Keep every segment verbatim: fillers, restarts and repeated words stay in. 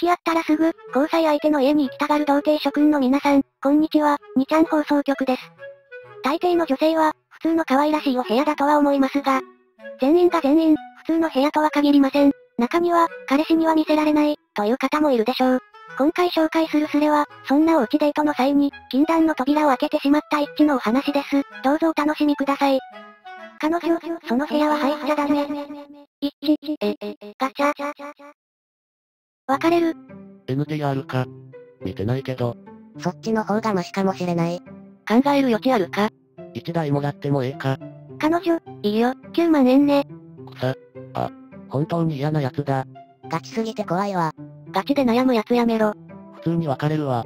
付き合ったらすぐ、交際相手の家に行きたがる童貞諸君の皆さん、こんにちは、にちゃん放送局です。大抵の女性は、普通の可愛らしいお部屋だとは思いますが、全員が全員、普通の部屋とは限りません。中には、彼氏には見せられない、という方もいるでしょう。今回紹介するスレは、そんなおうちデートの際に、禁断の扉を開けてしまったイッチのお話です。どうぞお楽しみください。彼女、その部屋は入っちゃダメ。イッチ、え、ガチャ。別れる。エヌディーアール か。見てないけど。そっちの方がマシかもしれない。考える余地あるか。いちだいもらってもええか。彼女、いいよ、きゅうまんえんね。くさ、あ、本当に嫌なやつだ。ガチすぎて怖いわ。ガチで悩むやつやめろ。普通に別れるわ。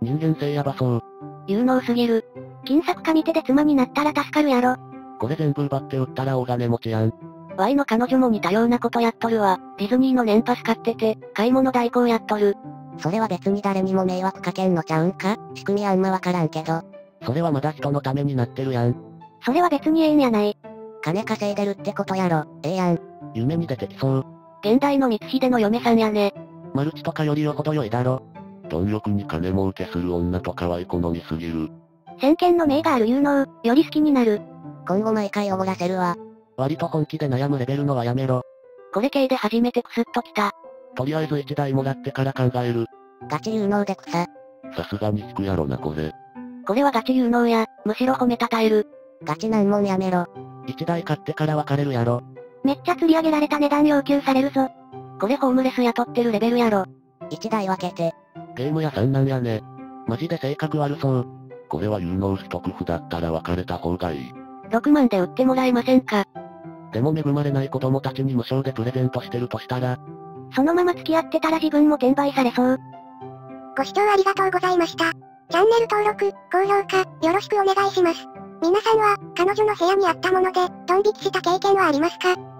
人間性やばそう。有能すぎる。金策か見てで妻になったら助かるやろ。これ全部奪って売ったら大金持ちやん。Y の彼女も似たようなことやっとるわ。ディズニーの年パス買ってて、買い物代行やっとる。それは別に誰にも迷惑かけんのちゃうんか？仕組みあんまわからんけど。それはまだ人のためになってるやん。それは別にええんやない。金稼いでるってことやろ、ええやん。夢に出てきそう。現代の光秀の嫁さんやね。マルチとかよりよほど良いだろ。貪欲に金儲けする女と可愛い好みすぎる。先見の明がある有能、より好きになる。今後毎回おごらせるわ。割と本気で悩むレベルのはやめろ。これ系で初めてクスッときた。とりあえずいちだいもらってから考える。ガチ有能でくさ。さすがに引くやろなこれ。これはガチ有能や、むしろ褒めたたえる。ガチなんもんやめろ。いちだい買ってから別れるやろ。めっちゃ釣り上げられた値段要求されるぞ。これホームレス雇ってるレベルやろ。いちだい分けて。ゲーム屋さんなんやね。マジで性格悪そう。これは有能取得不だったら別れた方がいい。ろくまんで売ってもらえませんか。でも恵まれない子供たちに無償でプレゼントしてるとしたら、そのまま付き合ってたら自分も転売されそう。ご視聴ありがとうございました。チャンネル登録、高評価、よろしくお願いします。皆さんは、彼女の部屋にあったもので、ドン引きした経験はありますか？